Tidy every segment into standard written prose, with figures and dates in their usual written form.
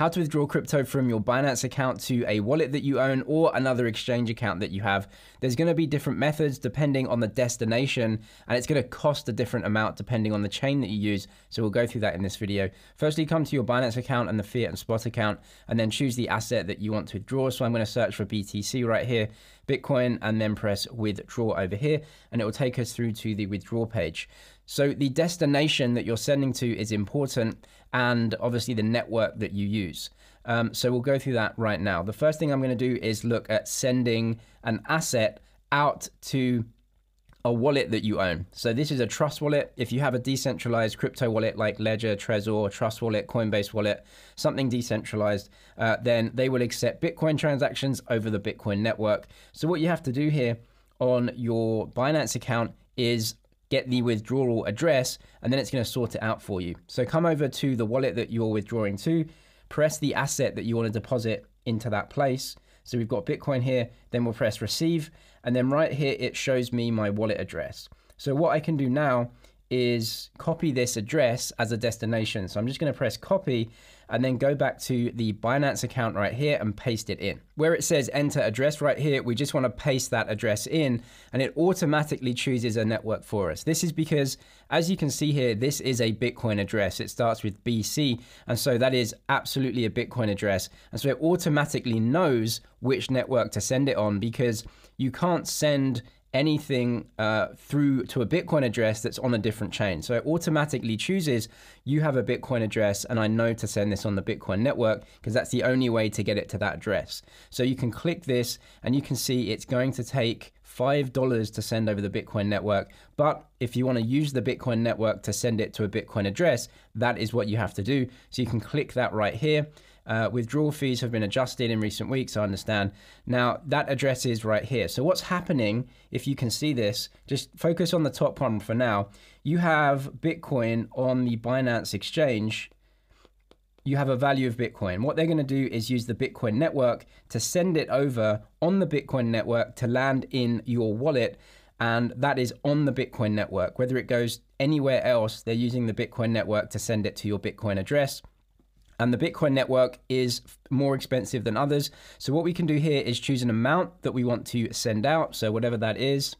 how to withdraw crypto from your Binance account to a wallet that you own or another exchange account that you have. There's going to be different methods depending on the destination, and it's going to cost a different amount depending on the chain that you use. So we'll go through that in this video. Firstly, come to your Binance account and the fiat and spot account, and then choose the asset that you want to withdraw. So I'm going to search for BTC right here, Bitcoin, and then press withdraw over here, and it will take us through to the withdraw page. So the destination that you're sending to is important, and obviously the network that you use. So we'll go through that right now. The first thing I'm going to do is look at sending an asset out to a wallet that you own. So this is a trust wallet. If you have a decentralized crypto wallet like Ledger, Trezor, Trust Wallet, Coinbase wallet, something decentralized, then they will accept Bitcoin transactions over the Bitcoin network. So what you have to do here on your Binance account is get the withdrawal address, and then it's going to sort it out for you. So come over to the wallet that you're withdrawing to, press the asset that you want to deposit into that place. So we've got Bitcoin here, then we'll press receive, and then right here it shows me my wallet address. So what I can do now is copy this address as a destination. So I'm just going to press copy and then go back to the Binance account right here and paste it in. Where it says enter address right here, we just want to paste that address in, and it automatically chooses a network for us. This is because, as you can see here, this is a Bitcoin address. It starts with BC, and so that is absolutely a Bitcoin address. And so it automatically knows which network to send it on, because you can't send anything through to a Bitcoin address that's on a different chain. So it automatically chooses, you have a Bitcoin address and I know to send this on the Bitcoin network because that's the only way to get it to that address. So you can click this and you can see it's going to take $5 to send over the Bitcoin network. But if you want to use the Bitcoin network to send it to a Bitcoin address, that is what you have to do. So you can click that right here. Withdrawal fees have been adjusted in recent weeks, I understand. Now, that address is right here. So what's happening, if you can see this, just focus on the top one for now. You have Bitcoin on the Binance exchange. You have a value of Bitcoin. What they're going to do is use the Bitcoin network to send it over on the Bitcoin network to land in your wallet. And that is on the Bitcoin network. Whether it goes anywhere else, they're using the Bitcoin network to send it to your Bitcoin address. And the Bitcoin network is more expensive than others. So what we can do here is choose an amount that we want to send out. So whatever that is,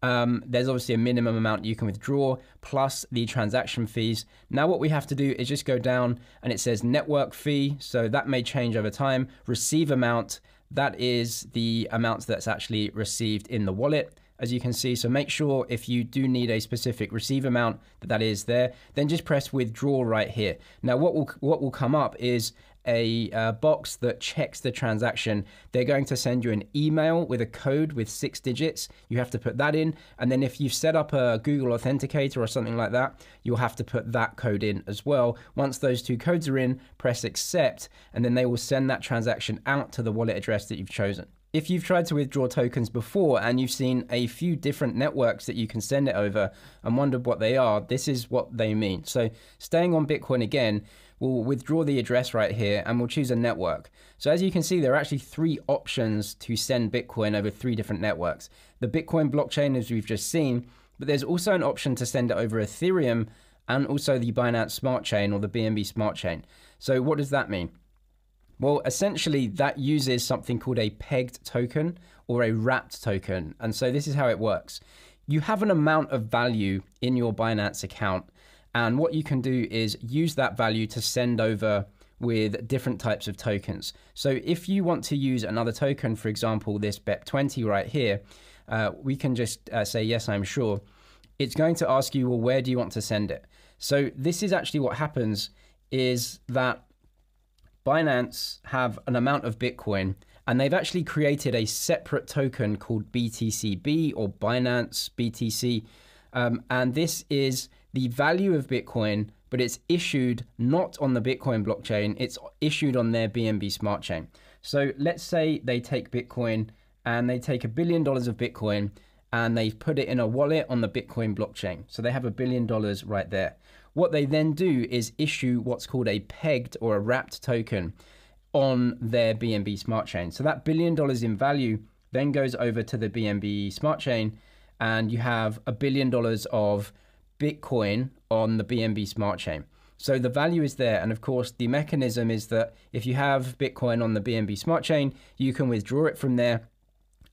there's obviously a minimum amount you can withdraw plus the transaction fees. Now what we have to do is just go down and it says network fee. So that may change over time. Receive amount, that is the amount that's actually received in the wallet, as you can see. So make sure if you do need a specific receive amount that is there, then just press withdraw right here. Now what will come up is a box that checks the transaction. They're going to send you an email with a code with 6 digits. You have to put that in. And then if you've set up a Google Authenticator or something like that, you'll have to put that code in as well. Once those 2 codes are in, press accept, and then they will send that transaction out to the wallet address that you've chosen. If you've tried to withdraw tokens before and you've seen a few different networks that you can send it over and wondered what they are, this is what they mean. So staying on Bitcoin again, we'll withdraw the address right here and we'll choose a network. So as you can see, there are actually 3 options to send Bitcoin over 3 different networks. The Bitcoin blockchain, as we've just seen, but there's also an option to send it over Ethereum and also the Binance Smart Chain or the BNB Smart Chain. So what does that mean? Well, essentially that uses something called a pegged token or a wrapped token. And so this is how it works. You have an amount of value in your Binance account, and what you can do is use that value to send over with different types of tokens. So if you want to use another token, for example, this BEP20 right here, we can just say, yes, I'm sure. It's going to ask you, well, where do you want to send it? So this is actually what happens is that Binance have an amount of Bitcoin, and they've actually created a separate token called BTCB or Binance BTC. And this is the value of Bitcoin, but it's issued not on the Bitcoin blockchain, it's issued on their BNB Smart Chain. So let's say they take Bitcoin and they take $1 billion of Bitcoin and they put it in a wallet on the Bitcoin blockchain. So they have $1 billion right there. What they then do is issue what's called a pegged or a wrapped token on their BNB Smart Chain. So that $1 billion in value then goes over to the BNB Smart Chain, and you have $1 billion of Bitcoin on the BNB Smart Chain. So the value is there. And of course, the mechanism is that if you have Bitcoin on the BNB Smart Chain, you can withdraw it from there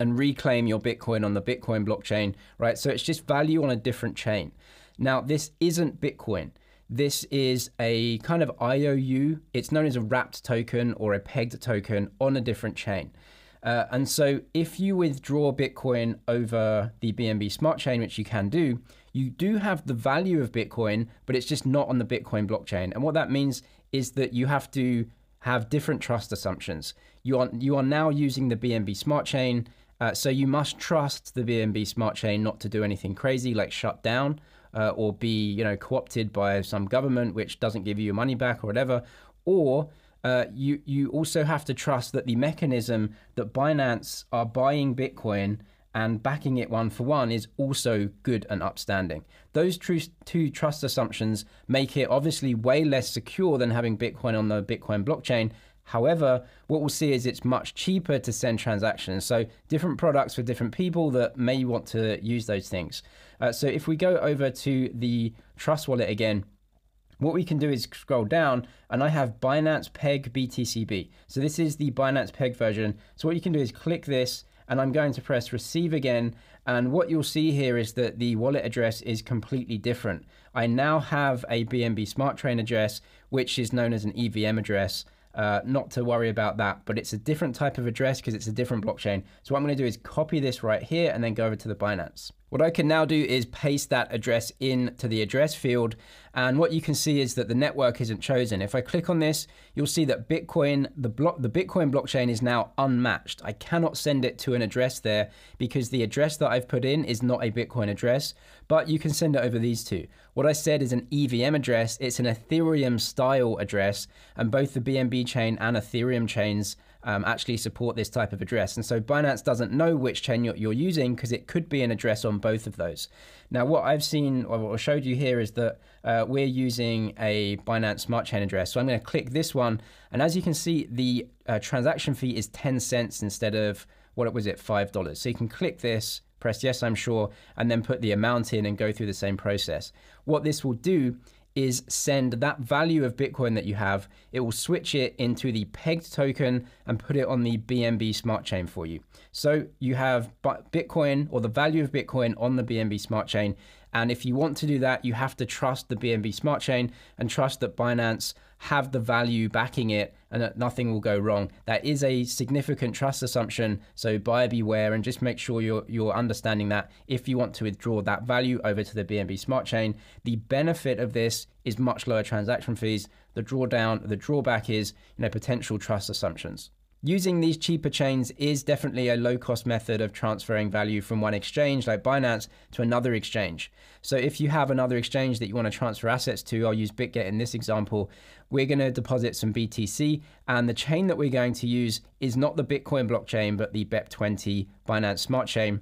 and reclaim your Bitcoin on the Bitcoin blockchain, right? So it's just value on a different chain. Now, this isn't Bitcoin. This is a kind of IOU. It's known as a wrapped token or a pegged token on a different chain. And so if you withdraw Bitcoin over the BNB Smart Chain, which you can do, you do have the value of Bitcoin, but it's just not on the Bitcoin blockchain. And what that means is that you have to have different trust assumptions. You are now using the BNB Smart Chain, so you must trust the BNB Smart Chain not to do anything crazy like shut down or be co-opted by some government which doesn't give you your money back or whatever. Or you also have to trust that the mechanism that Binance are buying Bitcoin and backing it one for one is also good and upstanding. Those two trust assumptions make it obviously way less secure than having Bitcoin on the Bitcoin blockchain. However, what we'll see is it's much cheaper to send transactions. So different products for different people that may want to use those things. So if we go over to the Trust Wallet again, what we can do is scroll down and I have Binance Peg BTCB. So this is the Binance Peg version. So what you can do is click this and I'm going to press receive again. And what you'll see here is that the wallet address is completely different. I now have a BNB Smart Chain address, which is known as an EVM address. Not to worry about that, but it's a different type of address because it's a different blockchain. So what I'm going to do is copy this right here and then go over to the Binance. What I can now do is paste that address into the address field. And what you can see is that the network isn't chosen. If I click on this, you'll see that Bitcoin, the Bitcoin blockchain is now unmatched. I cannot send it to an address there because the address that I've put in is not a Bitcoin address, but you can send it over these two. What I said is an EVM address. It's an Ethereum style address, and both the BNB chain and Ethereum chains actually support this type of address. And so Binance doesn't know which chain you're using because it could be an address on both of those. Now, what I've seen or showed you here is that we're using a Binance Smart Chain address. So I'm going to click this one. And as you can see, the transaction fee is 10 cents instead of, what was it, $5. So you can click this, press yes, I'm sure, and then put the amount in and go through the same process. What this will do is send that value of Bitcoin that you have, it will switch it into the pegged token and put it on the BNB Smart Chain for you. So you have Bitcoin or the value of Bitcoin on the BNB Smart Chain. And if you want to do that, you have to trust the BNB Smart Chain and trust that Binance have the value backing it and that nothing will go wrong. That is a significant trust assumption. So buyer beware, and just make sure you're understanding that if you want to withdraw that value over to the BNB Smart Chain. The benefit of this is much lower transaction fees. The drawback is potential trust assumptions. Using these cheaper chains is definitely a low-cost method of transferring value from one exchange like Binance to another exchange. So if you have another exchange that you want to transfer assets to, I'll use BitGet in this example, we're going to deposit some BTC, and the chain that we're going to use is not the Bitcoin blockchain, but the BEP20 Binance Smart Chain.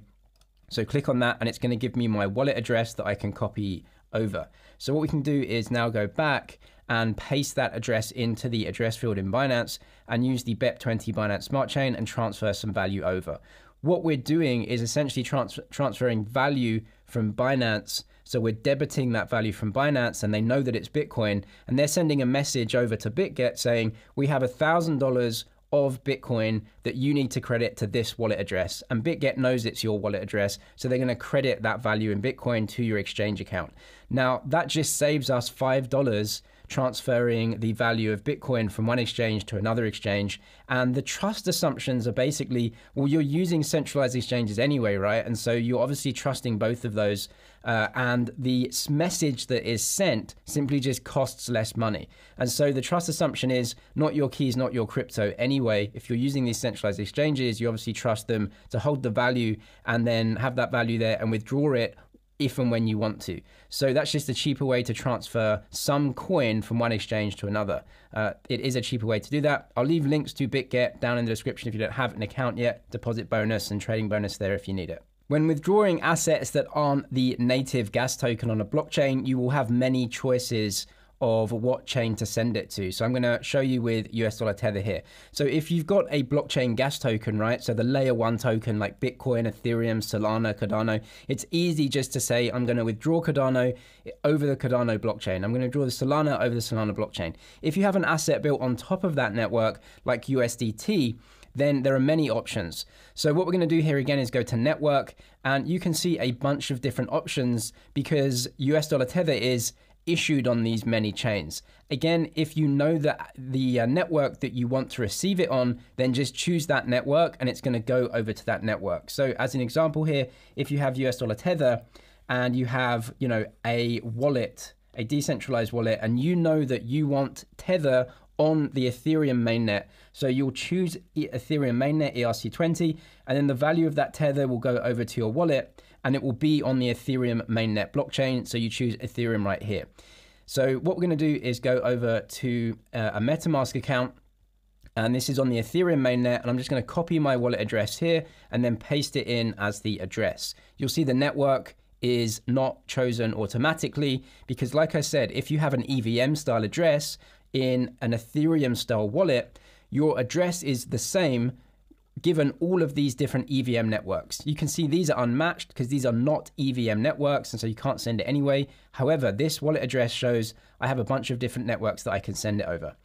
So click on that and it's going to give me my wallet address that I can copy over. So what we can do is now go back and paste that address into the address field in Binance and use the BEP20 Binance Smart Chain and transfer some value over. What we're doing is essentially transferring value from Binance. So we're debiting that value from Binance, and they know that it's Bitcoin, and they're sending a message over to BitGet saying, we have $1,000 of Bitcoin that you need to credit to this wallet address. And BitGet knows it's your wallet address, so they're going to credit that value in Bitcoin to your exchange account. Now, that just saves us $5 transferring the value of Bitcoin from one exchange to another exchange. And the trust assumptions are basically, well, you're using centralized exchanges anyway, right? And so you're obviously trusting both of those. And the message that is sent simply just costs less money. And so the trust assumption is not your keys, not your crypto anyway. If you're using these centralized exchanges, you obviously trust them to hold the value and then have that value there and withdraw it if and when you want to. So that's just a cheaper way to transfer some coin from one exchange to another. It is a cheaper way to do that. I'll leave links to BitGet down in the description if you don't have an account yet, deposit bonus and trading bonus there if you need it. When withdrawing assets that aren't the native gas token on a blockchain, you will have many choices of what chain to send it to. So I'm going to show you with US dollar tether here. So if you've got a blockchain gas token, right, so the layer one token like Bitcoin, Ethereum, Solana, Cardano, it's easy just to say I'm going to withdraw Cardano over the Cardano blockchain. I'm going to draw the Solana over the Solana blockchain. If you have an asset built on top of that network like USDT, then there are many options. So what we're going to do here again is go to network, and you can see a bunch of different options because US dollar tether is issued on these many chains. Again, if you know that the network that you want to receive it on, then just choose that network and it's going to go over to that network. So as an example here, if you have US dollar tether and you have, you know, a wallet, a decentralized wallet, and you know that you want tether on the Ethereum mainnet. So you'll choose Ethereum mainnet ERC20, and then the value of that tether will go over to your wallet and it will be on the Ethereum mainnet blockchain. So you choose Ethereum right here. So what we're going to do is go over to a MetaMask account, and this is on the Ethereum mainnet, and I'm just going to copy my wallet address here and then paste it in as the address. You'll see the network is not chosen automatically because, like I said, if you have an EVM style address in an Ethereum style wallet, your address is the same given all of these different EVM networks. You can see these are unmatched because these are not EVM networks, and so you can't send it anyway. However, this wallet address shows I have a bunch of different networks that I can send it over.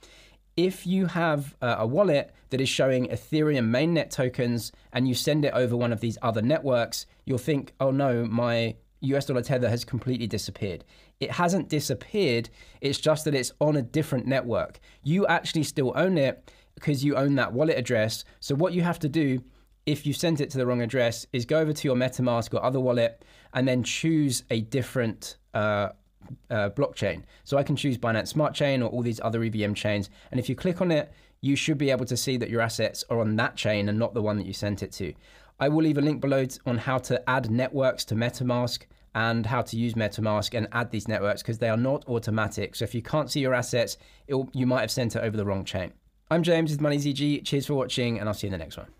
If you have a wallet that is showing Ethereum mainnet tokens and you send it over one of these other networks, you'll think, oh no, my US dollar tether has completely disappeared. It hasn't disappeared, it's just that it's on a different network. You actually still own it because you own that wallet address. So what you have to do if you sent it to the wrong address is go over to your MetaMask or other wallet and then choose a different blockchain. So I can choose Binance Smart Chain or all these other EVM chains. And if you click on it, you should be able to see that your assets are on that chain and not the one that you sent it to. I will leave a link below on how to add networks to MetaMask and how to use MetaMask and add these networks because they are not automatic. So if you can't see your assets, you might have sent it over the wrong chain. I'm James with MoneyZG. Cheers for watching, and I'll see you in the next one.